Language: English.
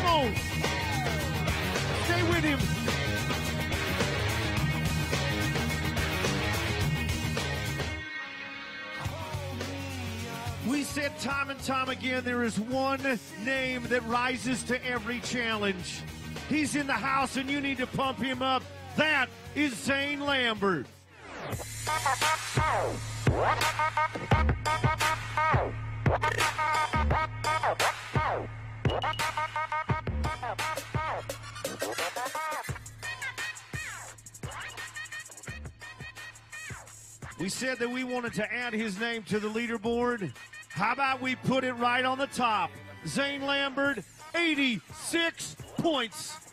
Come on. Stay with him. We said time and time again, there is one name that rises to every challenge. He's in the house and you need to pump him up. That is Zane Lambert. We said that we wanted to add his name to the leaderboard. How about we put it right on the top? Zane Lambert, 86 points.